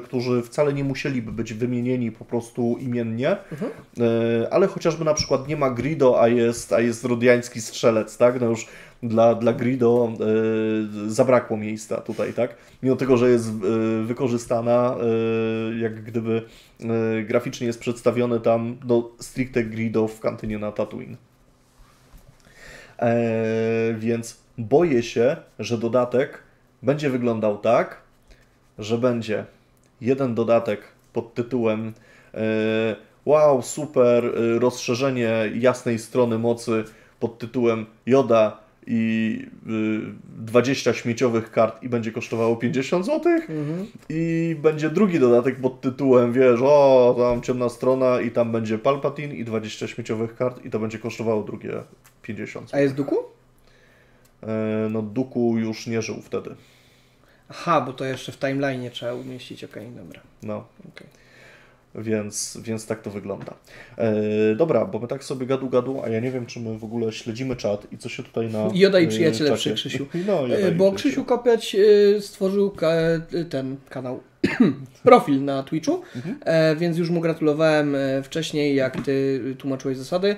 którzy wcale nie musieliby być wymienieni po prostu imiennie, ale chociażby na przykład nie ma Greedo, a jest rodiański strzelec, tak? No już dla Greedo zabrakło miejsca tutaj, tak? Mimo tego, że jest wykorzystana, jak gdyby graficznie jest przedstawiony tam stricte Greedo w kantynie na Tatooine. Więc boję się, że dodatek będzie wyglądał tak, że będzie jeden dodatek pod tytułem wow, super rozszerzenie jasnej strony mocy pod tytułem Yoda i 20 śmieciowych kart i będzie kosztowało 50 zł i będzie drugi dodatek pod tytułem, wiesz, o, tam ciemna strona i tam będzie Palpatine i 20 śmieciowych kart i to będzie kosztowało drugie 50 zł. A jest Dooku? No Dooku już nie żył wtedy. Aha, bo to jeszcze w timeline'ie trzeba umieścić, okej, dobra. No, okay. Więc tak to wygląda. Dobra, bo my tak sobie gadu, a ja nie wiem, czy my w ogóle śledzimy czat i co się tutaj na... Joda i przyjaciele czacie. Przy Krzysiu. No, bo Krzysiu Kopiać stworzył ten kanał, profil na Twitchu, więc już mu gratulowałem wcześniej, jak Ty tłumaczyłeś zasady,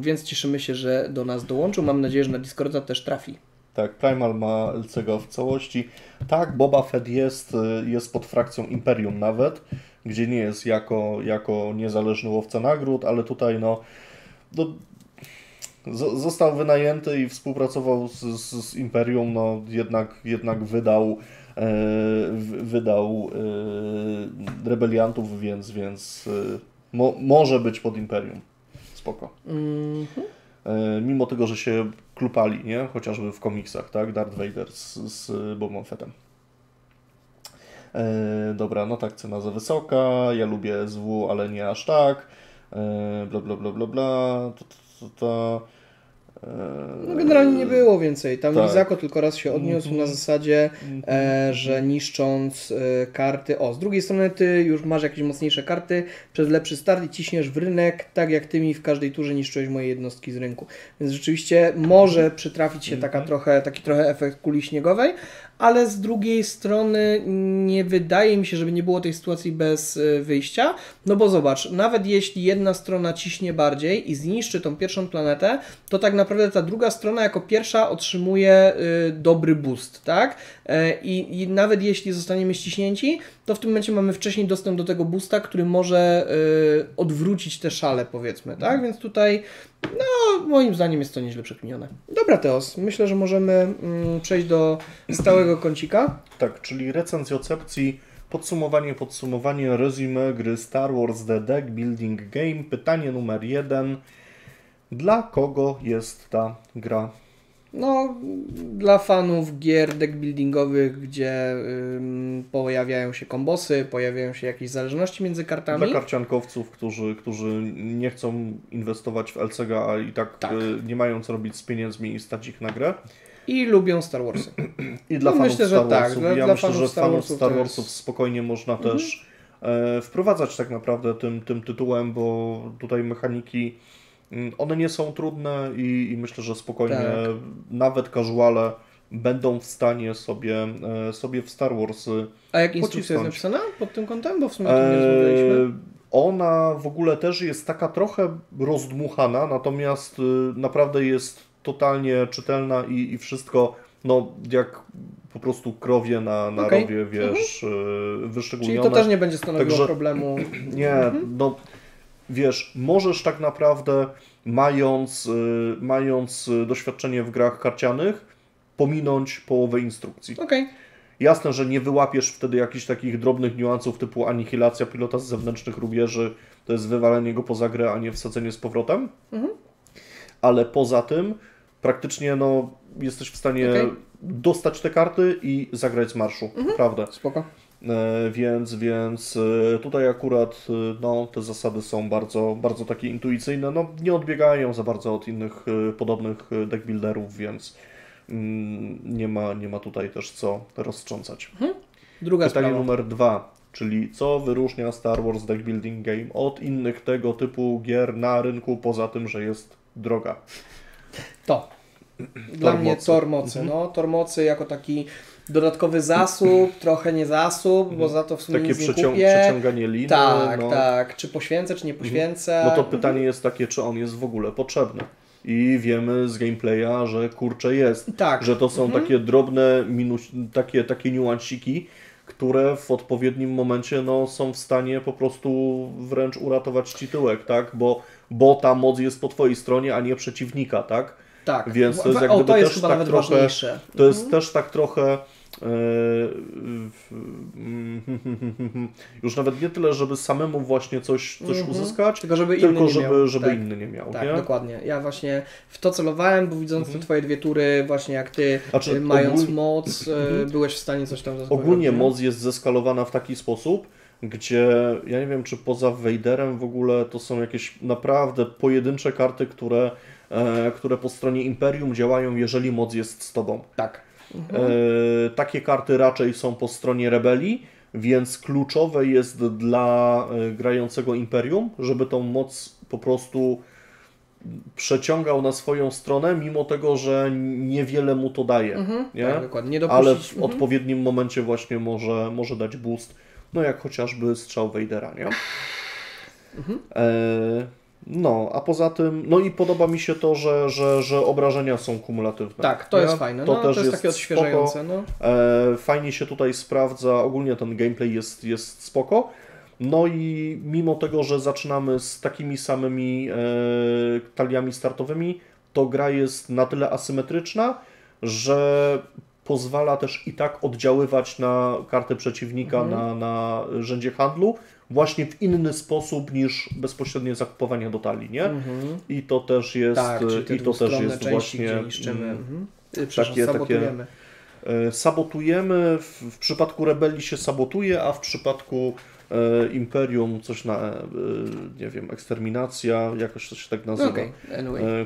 więc cieszymy się, że do nas dołączył. Mam nadzieję, że na Discorda też trafi. Tak, Primal ma LCG w całości. Tak, Boba Fett jest pod frakcją Imperium nawet, gdzie nie jest jako niezależny łowca nagród, ale tutaj został wynajęty i współpracował z Imperium, no jednak wydał rebeliantów, więc może być pod Imperium. Spoko. Mimo tego, że się klupali, nie? Chociażby w komiksach, tak? Darth Vader z Bobą Fettem. Dobra, no tak, cena za wysoka, ja lubię SW, ale nie aż tak, bla bla bla bla bla, No generalnie nie było więcej, tam tak. Lizako tylko raz się odniósł na zasadzie, że niszcząc karty, z drugiej strony Ty już masz jakieś mocniejsze karty, przez lepszy start i ciśniesz w rynek, tak jak Ty mi w każdej turze niszczyłeś moje jednostki z rynku, więc rzeczywiście może przytrafić się taki trochę efekt kuli śniegowej, ale z drugiej strony nie wydaje mi się, żeby nie było tej sytuacji bez wyjścia, no bo zobacz, nawet jeśli jedna strona ciśnie bardziej i zniszczy tą pierwszą planetę, to tak naprawdę naprawdę ta druga strona jako pierwsza otrzymuje dobry boost, tak? I nawet jeśli zostaniemy ściśnięci, to w tym momencie mamy wcześniej dostęp do tego boosta, który może odwrócić te szale, powiedzmy, tak? Więc tutaj, no, moim zdaniem jest to nieźle przekminione. Dobra, Teos, myślę, że możemy przejść do stałego kącika. Tak, czyli recenzjocepcji, podsumowanie, resume gry Star Wars The Deckbuilding Game. Pytanie numer 1. Dla kogo jest ta gra? No, dla fanów gier deckbuildingowych, gdzie pojawiają się kombosy, pojawiają się jakieś zależności między kartami. Dla karciankowców, którzy nie chcą inwestować w LCG, a i tak, nie mają co robić z pieniędzmi i stać ich na grę. I lubią Star Warsy. I dla fanów Star Warsów. Ja myślę, że fanów Star Warsów spokojnie można też wprowadzać tak naprawdę tym tytułem, bo tutaj mechaniki, one nie są trudne i myślę, że spokojnie nawet casuale będą w stanie sobie w Star Warsy pocisnąć. A jak instrukcja jest napisana pod tym kątem? Bo w sumie to nie rozmawialiśmy. Ona w ogóle też jest taka trochę rozdmuchana, natomiast naprawdę jest totalnie czytelna i wszystko, no jak po prostu krowie na rowie, wiesz, wyszczególnione. Czyli to też nie będzie stanowiło problemu. Nie, no wiesz, możesz tak naprawdę, mając doświadczenie w grach karcianych, pominąć połowę instrukcji. Jasne, że nie wyłapiesz wtedy jakichś takich drobnych niuansów typu anihilacja pilota z zewnętrznych rubieży, to jest wywalenie go poza grę, a nie wsadzenie z powrotem. Ale poza tym praktycznie no, jesteś w stanie dostać te karty i zagrać z marszu, prawda? Spoko. Więc tutaj akurat no, te zasady są bardzo, bardzo takie intuicyjne, no, nie odbiegają za bardzo od innych podobnych deckbuilderów, więc nie ma tutaj też co roztrząsać. Pytanie numer 2, czyli co wyróżnia Star Wars Deckbuilding Game od innych tego typu gier na rynku, poza tym, że jest droga? Tor mocy jako taki dodatkowy zasób, trochę nie zasób, bo za to w sumie takie nic nie kupię. Przeciąganie liny. Tak. Czy poświęcę, czy nie poświęcę. No to pytanie jest takie, czy on jest w ogóle potrzebny. I wiemy z gameplaya, że kurczę jest. Że to są takie drobne, takie niuansiki, które w odpowiednim momencie no, są w stanie po prostu wręcz uratować ci tyłek, tak? Bo ta moc jest po twojej stronie, a nie przeciwnika, tak? Więc to jest jakby też tak trochę. To jest też tak trochę. Już nawet nie tyle, żeby samemu właśnie coś uzyskać, tylko żeby inny nie miał. Tak, nie? Dokładnie. Ja właśnie w to celowałem, bo widząc te twoje dwie tury, właśnie jak ty mając moc, byłeś w stanie coś tam zaskoczyć. Ogólnie moc jest zeskalowana w taki sposób, gdzie ja nie wiem, czy poza Vaderem w ogóle to są jakieś naprawdę pojedyncze karty, które po stronie Imperium działają, jeżeli moc jest z tobą. Takie karty raczej są po stronie Rebelii, więc kluczowe jest dla grającego Imperium, żeby tą moc po prostu przeciągał na swoją stronę, mimo tego, że niewiele mu to daje. Nie? Tak, dokładnie. Ale w odpowiednim momencie właśnie może dać boost, no jak chociażby strzał Vadera, nie? No, a poza tym, no i podoba mi się to, że obrażenia są kumulatywne. To jest fajne, to jest takie odświeżające. Fajnie się tutaj sprawdza, ogólnie ten gameplay jest spoko. No i mimo tego, że zaczynamy z takimi samymi taliami startowymi, to gra jest na tyle asymetryczna, że pozwala też i tak oddziaływać na kartę przeciwnika, na rzędzie handlu, właśnie w inny sposób niż bezpośrednie zakupowanie do talii, nie? I to też jest, części, właśnie gdzie niszczymy. Sabotujemy. Sabotujemy, w przypadku Rebelii się sabotuje, a w przypadku Imperium coś na, nie wiem, eksterminacja, jakoś to się tak nazywa.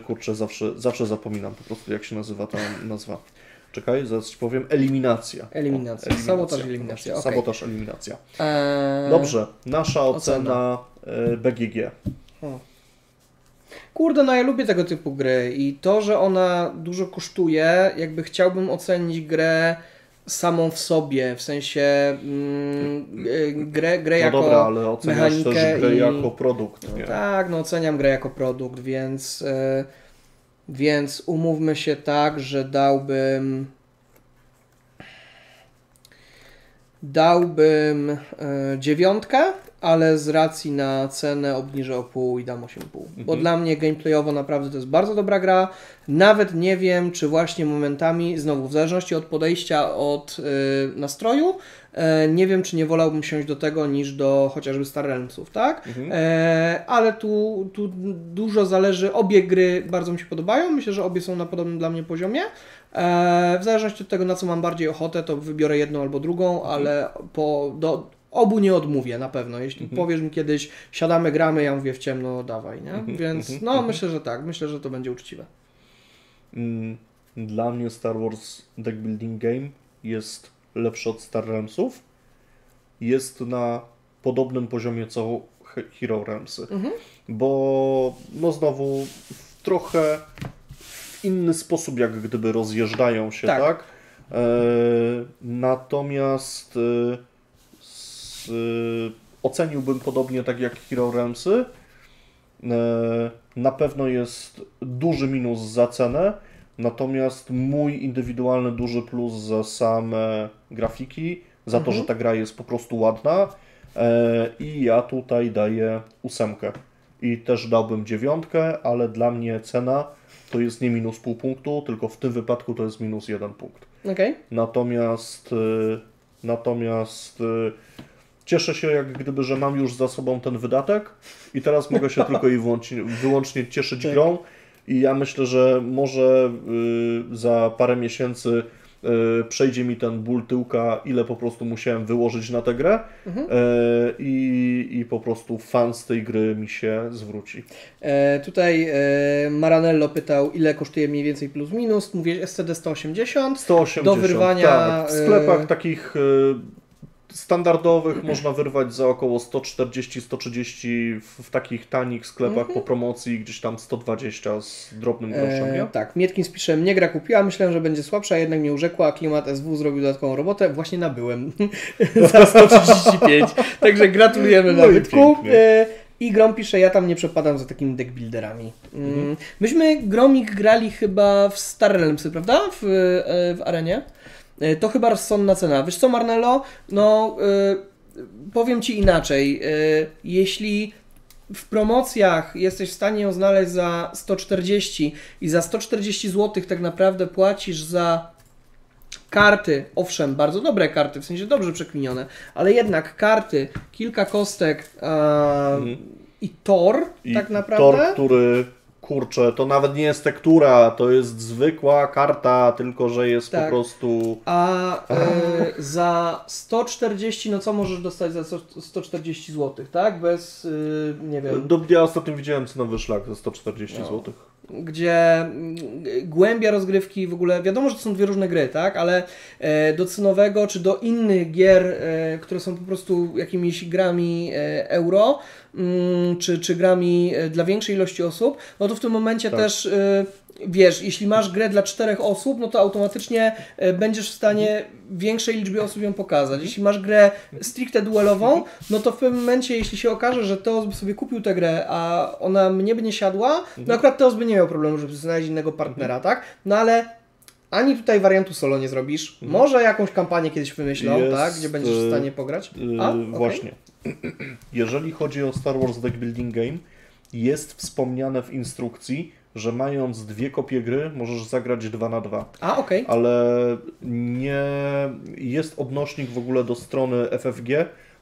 Kurczę, zawsze zapominam po prostu jak się nazywa ta nazwa. Czekaj, zaraz ci powiem. Eliminacja. Sabotaż, eliminacja. Sabotaż, eliminacja. Dobrze, nasza ocena BGG. Kurde, no ja lubię tego typu gry i to, że ona dużo kosztuje, jakby chciałbym ocenić grę samą w sobie, w sensie grę jako mechanikę. Dobra, ale oceniasz też grę jako produkt. Oceniam grę jako produkt, więc Więc umówmy się tak, że dałbym dziewiątkę, ale z racji na cenę obniżę o pół i dam 8,5. Bo dla mnie gameplayowo naprawdę to jest bardzo dobra gra. Nawet nie wiem, czy właśnie momentami, znowu w zależności od podejścia, od nastroju, nie wiem, czy nie wolałbym siąść do tego niż do chociażby Star Realmsów, tak? Ale tu dużo zależy, obie gry bardzo mi się podobają, myślę, że obie są na podobnym dla mnie poziomie. W zależności od tego, na co mam bardziej ochotę, to wybiorę jedną albo drugą, ale obu nie odmówię na pewno. Jeśli powiesz mi kiedyś, siadamy, gramy, ja mówię w ciemno, dawaj, nie? Więc no myślę, że tak, myślę, że to będzie uczciwe. Dla mnie Star Wars Deckbuilding Game jest lepszy od Star Realmsów. Jest na podobnym poziomie co Hero Realmsy, bo no znowu trochę w inny sposób jak gdyby rozjeżdżają się, tak? Natomiast oceniłbym podobnie tak jak Hero Realmsy. Na pewno jest duży minus za cenę, natomiast mój indywidualny duży plus za same grafiki, za to, że ta gra jest po prostu ładna i ja tutaj daję 8. I też dałbym 9, ale dla mnie cena to jest nie minus pół punktu, tylko w tym wypadku to jest minus 1 punkt. Natomiast cieszę się jak gdyby, że mam już za sobą ten wydatek i teraz mogę się tylko i wyłącznie cieszyć grą. I ja myślę, że może za parę miesięcy przejdzie mi ten ból tyłka, ile po prostu musiałem wyłożyć na tę grę i po prostu fan z tej gry mi się zwróci. Tutaj Maranello pytał, ile kosztuje mniej więcej plus minus. Mówię SCD 180. 180 do wyrwania. Tak, w sklepach takich standardowych można wyrwać za około 140-130, w takich tanich sklepach po promocji gdzieś tam 120 z drobnym groszem, nie? Tak, Mietkins pisze, mnie gra kupiła, myślałem, że będzie słabsza, jednak mnie urzekła, a klimat SW zrobił dodatkową robotę, właśnie nabyłem za 135, także gratulujemy nabytku. I Grom pisze, ja tam nie przepadam za takimi deckbuilderami. Myśmy Gromik grali chyba w Star Realmsy, prawda? W arenie. To chyba rozsądna cena. Wiesz co, Maranello? No, powiem Ci inaczej. Jeśli w promocjach jesteś w stanie ją znaleźć za 140 i za 140 zł tak naprawdę płacisz za karty, owszem, bardzo dobre karty, w sensie dobrze przekminione, ale jednak karty, kilka kostek i tor tak naprawdę. Tor, który... Kurczę, to nawet nie jest tektura, to jest zwykła karta, tylko że jest po prostu... za 140, no co możesz dostać za 140 zł, tak? Bez, nie wiem... Ja ostatnio widziałem cenowy szlak za 140 zł. Gdzie głębia rozgrywki w ogóle, wiadomo, że to są dwie różne gry, tak, ale do cenowego czy do innych gier, które są po prostu jakimiś grami euro, czy grami dla większej ilości osób, no to w tym momencie też, wiesz, jeśli masz grę dla 4 osób, no to automatycznie będziesz w stanie większej liczbie osób ją pokazać. Jeśli masz grę stricte duelową, no to w pewnym momencie, jeśli się okaże, że Teos by sobie kupił tę grę, a ona mnie by nie siadła, no akurat Teos by nie miał problemu, żeby znaleźć innego partnera, tak? No ale ani tutaj wariantu solo nie zrobisz. Może jakąś kampanię kiedyś wymyślą, tak? Gdzie będziesz w stanie pograć. Właśnie. Jeżeli chodzi o Star Wars Deckbuilding Game, jest wspomniane w instrukcji, że mając 2 kopie gry, możesz zagrać 2 na 2. Ale nie jest odnośnik w ogóle do strony FFG,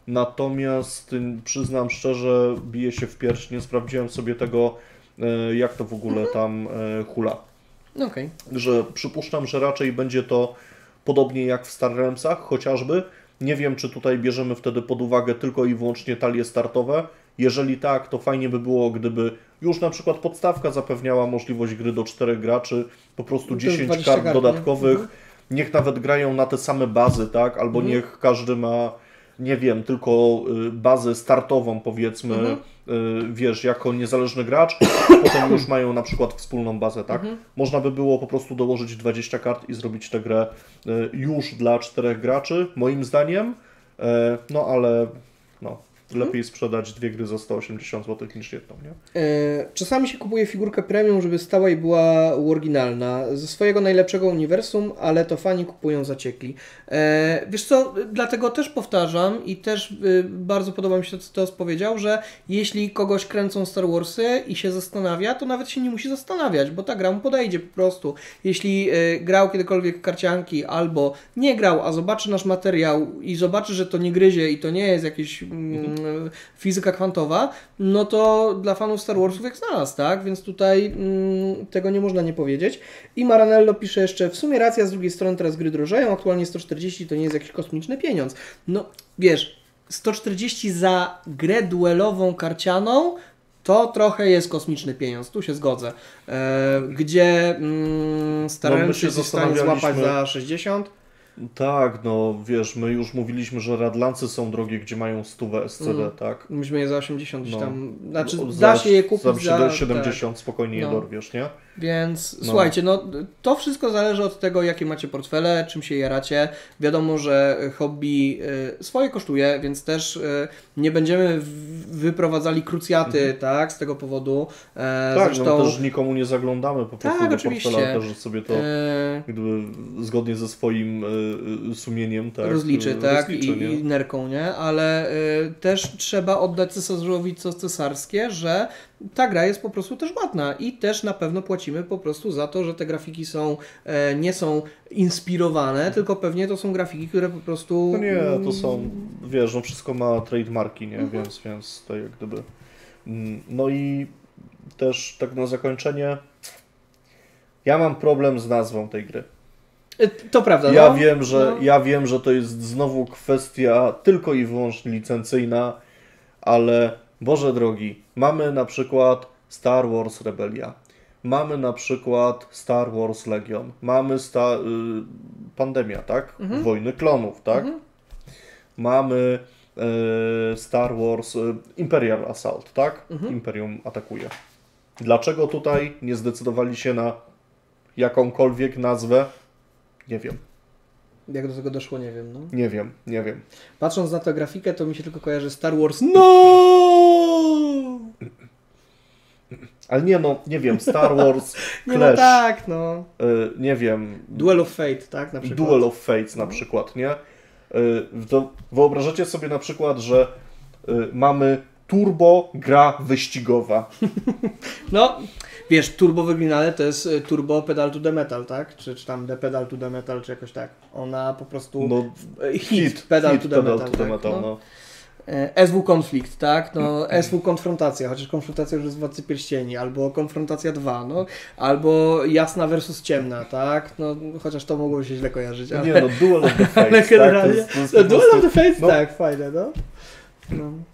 natomiast przyznam szczerze, biję się w pierś, nie sprawdziłem sobie tego, jak to w ogóle tam hula. Że przypuszczam, że raczej będzie to podobnie jak w Star Realmsach, chociażby. Nie wiem, czy tutaj bierzemy wtedy pod uwagę tylko i wyłącznie talie startowe. Jeżeli tak, to fajnie by było, gdyby już na przykład podstawka zapewniała możliwość gry do 4 graczy, po prostu 10 kart dodatkowych. Niech nawet grają na te same bazy, tak? Albo niech każdy ma, nie wiem, tylko bazę startową, powiedzmy, wiesz, jako niezależny gracz, potem już mają na przykład wspólną bazę, tak? Można by było po prostu dołożyć 20 kart i zrobić tę grę już dla 4 graczy, moim zdaniem, no ale... lepiej sprzedać dwie gry za 180 zł niż jedną, nie? Czasami się kupuje figurkę premium, żeby stała i była oryginalna. Ze swojego najlepszego uniwersum, ale to fani kupują zaciekli. Wiesz co, dlatego też powtarzam i też bardzo podoba mi się to, co Teos powiedział, że jeśli kogoś kręcą Star Warsy i się zastanawia, to nawet się nie musi zastanawiać, bo ta gra mu podejdzie po prostu. Jeśli grał kiedykolwiek karcianki albo nie grał, a zobaczy nasz materiał i zobaczy, że to nie gryzie i to nie jest jakieś fizyka kwantowa, no to dla fanów Star Warsów jak znalazł, tak? Więc tutaj tego nie można nie powiedzieć. I Maranello pisze jeszcze, w sumie racja, z drugiej strony teraz gry drożeją, aktualnie 140 to nie jest jakiś kosmiczny pieniądz. No wiesz, 140 za grę duelową karcianą to trochę jest kosmiczny pieniądz, tu się zgodzę. Gdzie Star Realms jest w stanie złapać za 60? Tak, no wiesz, my już mówiliśmy, że Radlancy są drogie, gdzie mają 100 SCD, tak? Myśmy je za 80 no. tam, znaczy no, da się je kupić za 70, tak. Spokojnie je dorwiesz, nie? Więc słuchajcie, no to wszystko zależy od tego, jakie macie portfele, czym się jaracie. Wiadomo, że hobby swoje kosztuje, więc też nie będziemy wyprowadzali krucjaty, tak, z tego powodu. Tak, zresztą... no też nikomu nie zaglądamy po prostu do portfela, też sobie to jakby zgodnie ze swoim sumieniem tak, rozliczy, tak, i nerką, nie? Ale też trzeba oddać cesarzowi co cesarskie, że ta gra jest po prostu też ładna i też na pewno płacimy po prostu za to, że te grafiki są, nie są inspirowane, tylko pewnie to są grafiki, które po prostu... No nie, to są, wiesz, no wszystko ma trademarki, nie? Więc to jak gdyby... No i też tak na zakończenie, ja mam problem z nazwą tej gry. To prawda. Ja, no? ja wiem, że to jest znowu kwestia tylko i wyłącznie licencyjna, ale... Boże drogi, mamy na przykład Star Wars Rebelia, mamy na przykład Star Wars Legion, mamy Pandemia, tak? Wojny Klonów, tak? Mamy Star Wars Imperial Assault, tak? Imperium atakuje. Dlaczego tutaj nie zdecydowali się na jakąkolwiek nazwę? Nie wiem. Jak do tego doszło, nie wiem. No. Nie wiem. Patrząc na tę grafikę, to mi się tylko kojarzy Star Wars... Ale nie, no, nie wiem, Star Wars, Clash, nie, no tak, no. Nie wiem... Duel of Fate, tak, na przykład. Duel of Fates na przykład, nie? To wyobrażacie sobie na przykład, że mamy Turbo gra wyścigowa. No, wiesz, Turbo w oryginale to jest Turbo Pedal to the Metal, tak? Czy tam The Pedal to the Metal, czy jakoś tak. Ona po prostu... No, hit Pedal to the Metal, no. SW Konflikt, tak? No, SW Konfrontacja, chociaż Konfrontacja już jest w Władcy Pierścieni, albo Konfrontacja 2, no, albo Jasna versus Ciemna, tak? No, chociaż to mogło się źle kojarzyć, ale... Nie no, Duel of the Fates, generalnie... tak? To jest Duel of the Fates, no. Tak, fajne, no.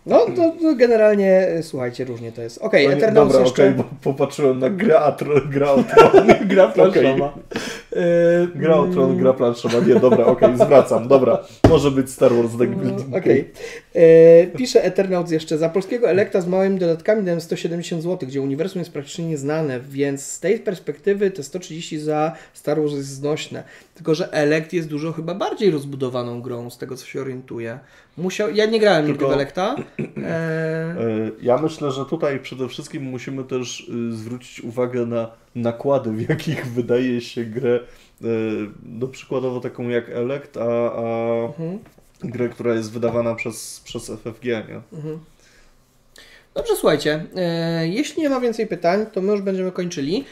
No to generalnie, słuchajcie, różnie to jest. Okej, okay, no Eternauts jeszcze... Okej, bo popatrzyłem na gra planszowa. Nie, dobra, okej, zwracam, dobra. Może być Star Wars The Deckbuilding Game. Okej. Pisze Eternauts jeszcze. Za polskiego Elekta z małymi dodatkami dałem 170 zł, gdzie uniwersum jest praktycznie nieznane, więc z tej perspektywy te 130 za Star Wars jest znośne. Tylko, że Elekt jest dużo chyba bardziej rozbudowaną grą, z tego co się orientuję. Ja nie grałem nigdy w Elekta. Ja myślę, że tutaj przede wszystkim musimy też zwrócić uwagę na nakłady, w jakich wydaje się grę, no przykładowo taką jak Elekt, a grę, która jest wydawana przez FFG, nie? Dobrze, słuchajcie, jeśli nie ma więcej pytań, to my już będziemy kończyli.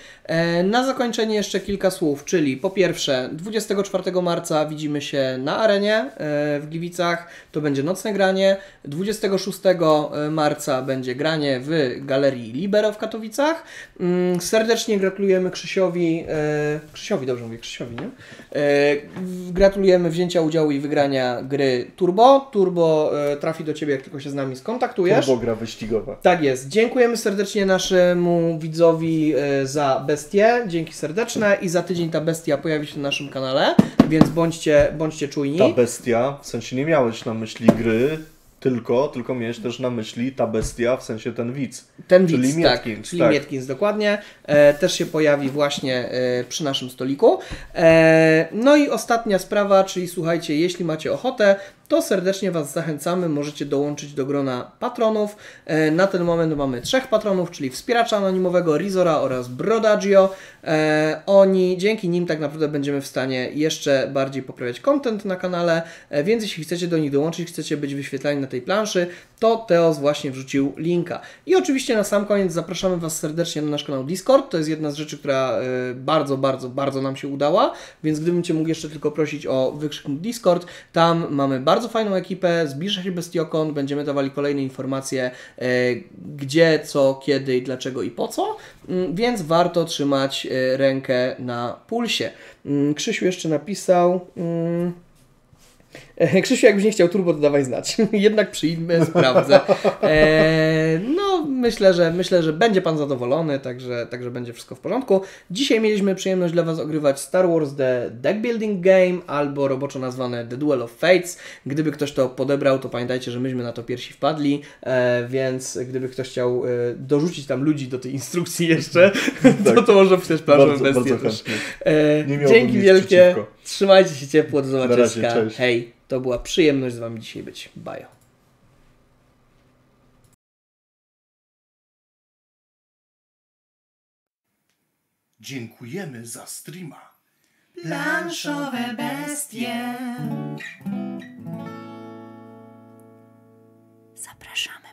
Na zakończenie jeszcze kilka słów, czyli po pierwsze 24 marca widzimy się na arenie w Gliwicach, to będzie nocne granie. 26 marca będzie granie w Galerii Libero w Katowicach. Serdecznie gratulujemy Krzysiowi, dobrze mówię, Krzysiowi, nie? Gratulujemy wzięcia udziału i wygrania gry Turbo. Turbo trafi do Ciebie, jak tylko się z nami skontaktujesz. Turbo gra wyścigowa. Tak jest. Dziękujemy serdecznie naszemu widzowi za bestię. Dzięki serdeczne i za tydzień ta bestia pojawi się na naszym kanale, więc bądźcie czujni. Ta bestia, w sensie nie miałeś na myśli gry, tylko miałeś też na myśli ta bestia, w sensie ten widz. Ten widz, czyli Mietkins, tak. Czyli Mietkins, dokładnie. Też się pojawi właśnie przy naszym stoliku. No i ostatnia sprawa, czyli słuchajcie, jeśli macie ochotę, to serdecznie Was zachęcamy. Możecie dołączyć do grona patronów. Na ten moment mamy 3 patronów, czyli Wspieracza Anonimowego, Rizora oraz Brodagio. Oni, dzięki nim tak naprawdę będziemy w stanie jeszcze bardziej poprawiać content na kanale, więc jeśli chcecie do nich dołączyć, chcecie być wyświetlani na tej planszy, to Teos właśnie wrzucił linka. I oczywiście na sam koniec zapraszamy Was serdecznie na nasz kanał Discord. To jest jedna z rzeczy, która bardzo nam się udała, więc gdybym Cię mógł jeszcze tylko prosić o wykrzyknik Discord, tam mamy bardzo fajną ekipę, zbliża się Bestiokon, będziemy dawali kolejne informacje, gdzie, co, kiedy i dlaczego i po co, więc warto trzymać rękę na pulsie. Krzysiu jeszcze napisał... Krzysiu, jakbyś nie chciał turbo, to dawaj znać. Jednak przyjmę, sprawdzę. No, myślę, że będzie Pan zadowolony, także będzie wszystko w porządku. Dzisiaj mieliśmy przyjemność dla Was ogrywać Star Wars The Deckbuilding Game, albo roboczo nazwane The Duel of Fates. Gdyby ktoś to podebrał, to pamiętajcie, że myśmy na to pierwsi wpadli, więc gdyby ktoś chciał dorzucić tam ludzi do tej instrukcji jeszcze, tak, to może przecież Planszowe Bestie też. Dzięki wielkie, trzymajcie się ciepło, do zobaczenia. Hej! To była przyjemność z Wami dzisiaj być. Bye. Dziękujemy za streama. Planszowe Bestie. Zapraszamy.